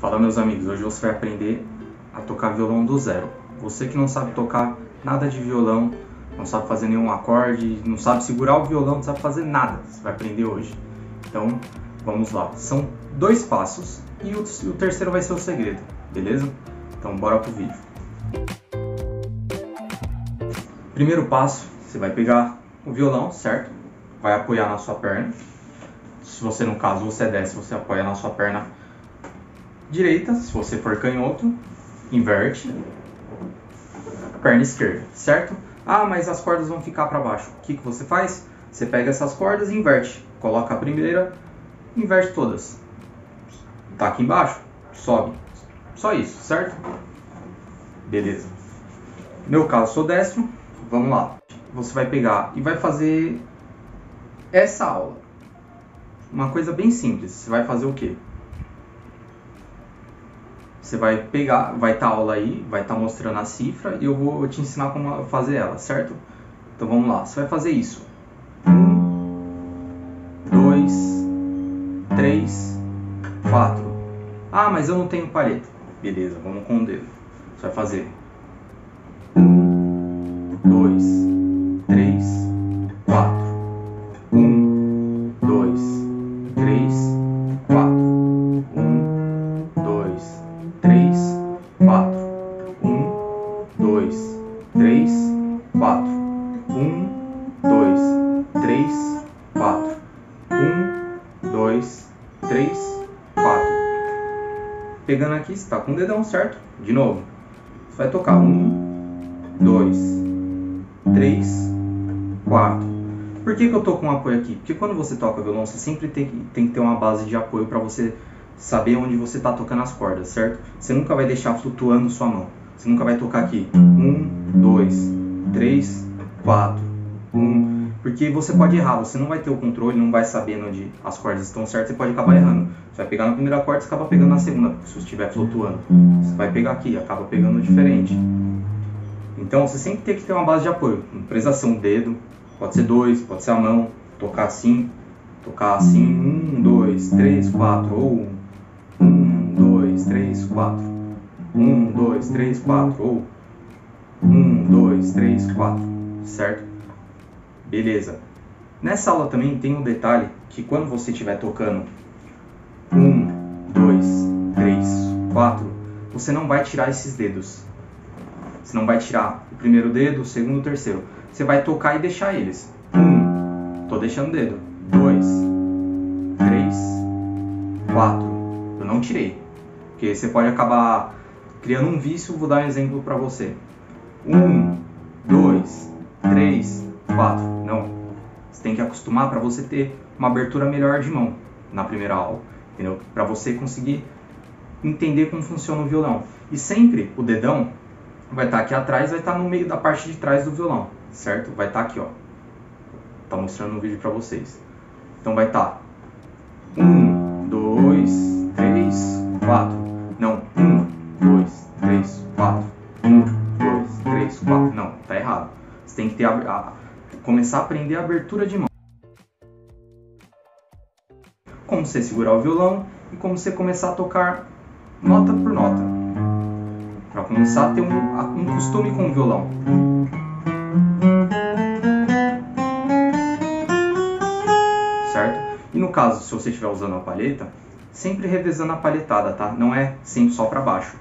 Fala, meus amigos, hoje você vai aprender a tocar violão do zero. Você que não sabe tocar nada de violão, não sabe fazer nenhum acorde, não sabe segurar o violão, não sabe fazer nada, você vai aprender hoje. Então, vamos lá. São 2 passos e o terceiro vai ser o segredo, beleza? Então, bora pro vídeo. Primeiro passo, você vai pegar o violão, certo? Vai apoiar na sua perna. Se você, no caso, você desce, você apoia na sua perna direita. Se você for canhoto, inverte. Perna esquerda, certo? Ah, mas as cordas vão ficar para baixo. O que você faz? Você pega essas cordas e inverte. Coloca a primeira, inverte todas. Tá aqui embaixo, sobe. Só isso, certo? Beleza. No meu caso, sou destro. Vamos lá. Você vai pegar e vai fazer essa aula. Uma coisa bem simples, você vai fazer o quê? Você vai pegar, vai estar a aula aí, vai estar mostrando a cifra e eu vou te ensinar como fazer ela, certo? Então vamos lá, você vai fazer isso. 1, 2, 3, 4. Ah, mas eu não tenho palheta. Beleza, vamos com o dedo. Você vai fazer 1, 2, 3, 4. 1, 2, 3, 4. 1, 2, 3, 4. 1, 2, 3, 4. Pegando aqui, você tá com o dedão, certo? De novo. Você vai tocar 1, 2, 3, 4. Por que eu tô com um apoio aqui? Porque quando você toca violão, você sempre tem que ter uma base de apoio para você saber onde você tá tocando as cordas, certo? Você nunca vai deixar flutuando sua mão. Você nunca vai tocar aqui 1, 2, 3, 4, 1. Porque você pode errar, você não vai ter o controle, não vai saber onde as cordas estão certas, você pode acabar errando. Você vai pegar na primeira corda e acaba pegando na segunda, se estiver flutuando. Você vai pegar aqui, acaba pegando diferente. Então você sempre tem que ter uma base de apoio. Não precisa ser um dedo, pode ser 2, pode ser a mão, tocar assim, 1, 2, 3, 4, ou 1, 2, 3, 4, 1, 2, 3, 4, ou 1, 2, 3, 4, certo? Beleza. Nessa aula também tem um detalhe que quando você estiver tocando 1, 2, 3, 4, você não vai tirar esses dedos. Você não vai tirar o primeiro dedo, o segundo, o terceiro. Você vai tocar e deixar eles. 1, tô deixando o dedo. 2, 3, 4. Eu não tirei. Porque você pode acabar criando um vício. Vou dar um exemplo para você. 1, 2, 3, 4. Não, você tem que acostumar para você ter uma abertura melhor de mão na primeira aula, entendeu? Para você conseguir entender como funciona o violão. E sempre o dedão vai estar aqui atrás, vai estar no meio da parte de trás do violão, certo? Vai estar aqui, ó. Tá mostrando no vídeo para vocês. Então vai estar 1, 2, 3, 4. Não, 1, 2, 3, 4. 1, 2, 3, 4. Não, tá errado. Você tem que ter começar a aprender a abertura de mão. Como você segurar o violão e como você começar a tocar nota por nota. Para começar a ter um costume com o violão. Certo? E no caso, se você estiver usando a palheta, sempre revezando a palhetada, tá? Não é sempre só para baixo.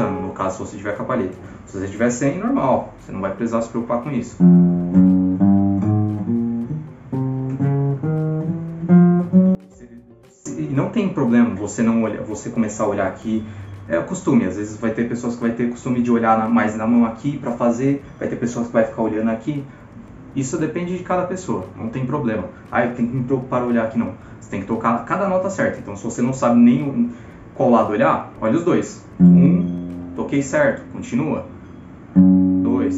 No caso, se você tiver com a palheta. Se você tiver sem, normal. Você não vai precisar se preocupar com isso. E não tem problema você não olhar, você começar a olhar aqui. É o costume. Às vezes vai ter pessoas que vai ter costume de olhar mais na mão aqui para fazer. Vai ter pessoas que vai ficar olhando aqui. Isso depende de cada pessoa. Não tem problema. Ah, eu tenho que me preocupar em olhar aqui, não. Você tem que tocar cada nota certa. Então, se você não sabe nem qual lado olhar, olha os dois. 1. Toquei certo, continua. 2,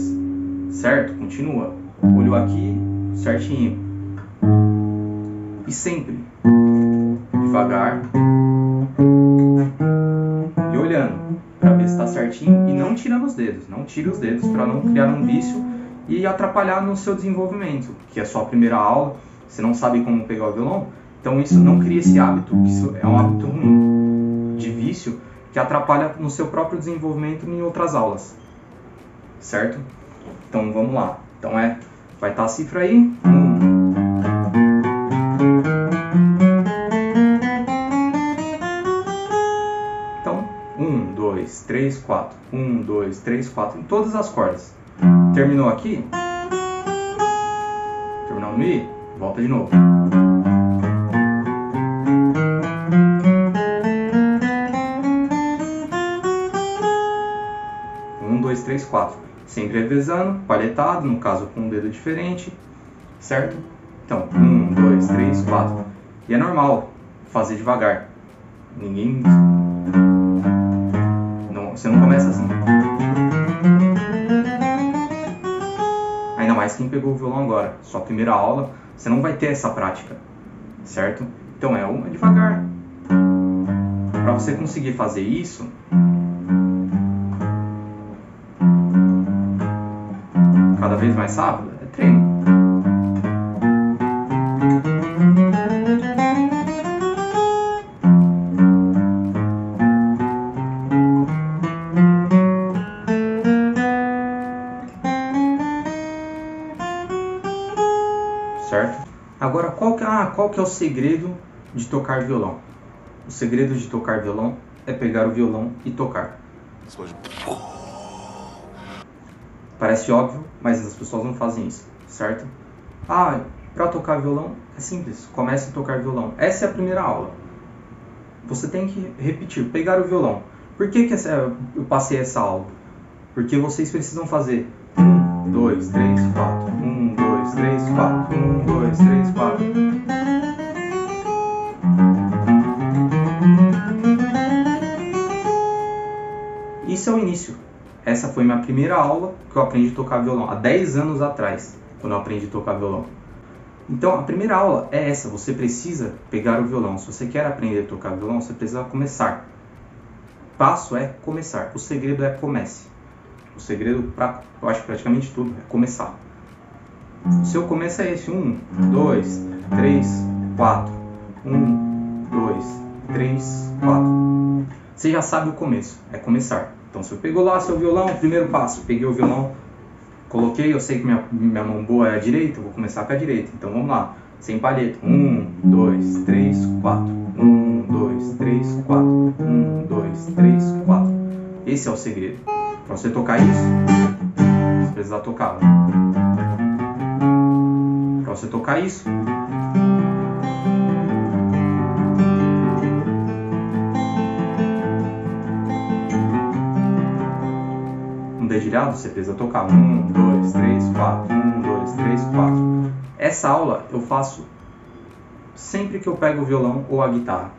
certo, continua. Olhou aqui, certinho. E sempre. devagar e olhando para ver se está certinho e não tirando os dedos, não tira os dedos para não criar um vício e atrapalhar no seu desenvolvimento, que é só a primeira aula, você não sabe como pegar o violão, então isso não cria esse hábito, isso é um hábito ruim de vício que atrapalha no seu próprio desenvolvimento em outras aulas, certo? Então vamos lá, então vai estar a cifra aí, então 1, 2, 3, 4, 1, 2, 3, 4, em todas as cordas. Terminou aqui, terminou no Mi, volta de novo. Um, dois, três, quatro. Sempre revezando, palhetado, no caso com um dedo diferente, certo? Então, um, dois, três, quatro. E é normal fazer devagar. Ninguém... Não, você não começa assim. Ainda mais quem pegou o violão agora, sua primeira aula, você não vai ter essa prática, certo? Então é uma devagar. Para você conseguir fazer isso, cada vez mais rápido, é treino. Certo? Agora, qual que é o segredo de tocar violão? O segredo de tocar violão é pegar o violão e tocar. Parece óbvio, mas as pessoas não fazem isso, certo? Ah, para tocar violão é simples, comece a tocar violão. Essa é a primeira aula. Você tem que repetir, pegar o violão. Por que eu passei essa aula? Porque vocês precisam fazer 1, 2, 3, 4, 1, 2, 3, 4, 1, 2, 3, 4. Isso é o início. Essa foi minha primeira aula que eu aprendi a tocar violão, há 10 anos atrás, quando eu aprendi a tocar violão. Então, a primeira aula é essa, você precisa pegar o violão. Se você quer aprender a tocar violão, você precisa começar. O passo é começar, o segredo é comece. O segredo, eu acho que praticamente tudo, é começar. O seu começo é esse, 1, 2, 3, 4, 1, 2, 3, 4. Você já sabe o começo, é começar. Então se eu pego lá seu violão, primeiro passo, peguei o violão, coloquei, eu sei que minha mão boa é a direita, eu vou começar com a direita, então vamos lá, sem palheta, 1, 2, 3, 4, 1, 2, 3, 4, 1, 2, 3, 4. Esse é o segredo. Para você tocar isso, você precisa tocar. Para você tocar isso, um dedilhado, você precisa tocar 1, 2, 3, 4, 1, 2, 3, 4. Essa aula eu faço sempre que eu pego o violão ou a guitarra.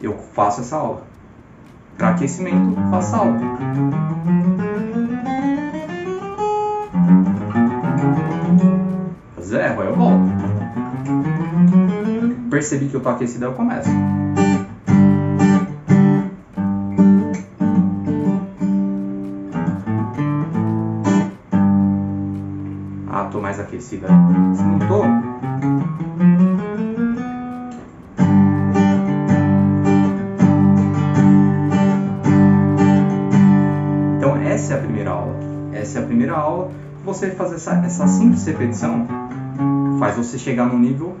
Eu faço essa aula. Para aquecimento, faço a aula. Erro, aí eu volto. Percebi que eu tô aquecido, eu começo. Ah, tô mais aquecida. Se não tô... Então essa é a primeira aula. Essa é a primeira aula. Você fazer essa simples repetição faz você chegar num nível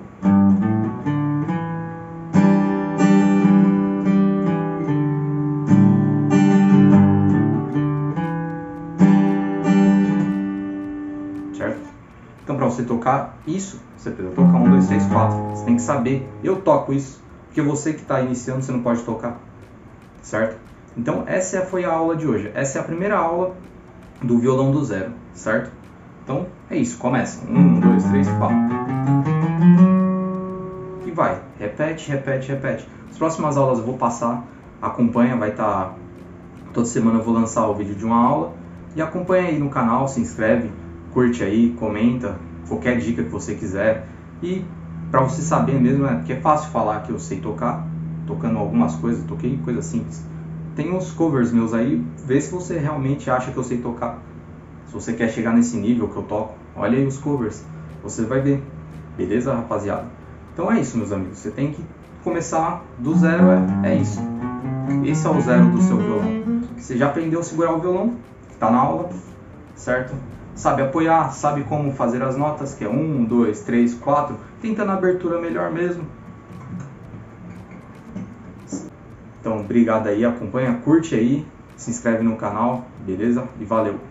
certo? Então para você tocar isso, você precisa tocar 1, 2, 3, 4. Você tem que saber, eu toco isso, porque você que está iniciando, você não pode tocar, certo? Então essa foi a aula de hoje, essa é a primeira aula do violão do zero, certo? Então é isso, começa 1, 2, 3, 4 e vai, repete, repete, repete. As próximas aulas eu vou passar, acompanha, vai estar toda semana eu vou lançar o vídeo de uma aula e acompanha aí no canal, se inscreve, curte aí, comenta, qualquer dica que você quiser e Para você saber mesmo, né? Porque é fácil falar que eu sei tocar, tocando algumas coisas, toquei coisa simples. Tem uns covers meus aí, vê se você realmente acha que eu sei tocar. Se você quer chegar nesse nível que eu toco, olha aí os covers, você vai ver. Beleza, rapaziada? Então é isso, meus amigos, você tem que começar do zero, é isso. Esse é o zero do seu violão. Você já aprendeu a segurar o violão, tá na aula, certo? Sabe apoiar, sabe como fazer as notas, que é 1, 2, 3, 4, tenta na abertura melhor mesmo. Então, obrigado aí, acompanha, curte aí, se inscreve no canal, beleza? E valeu!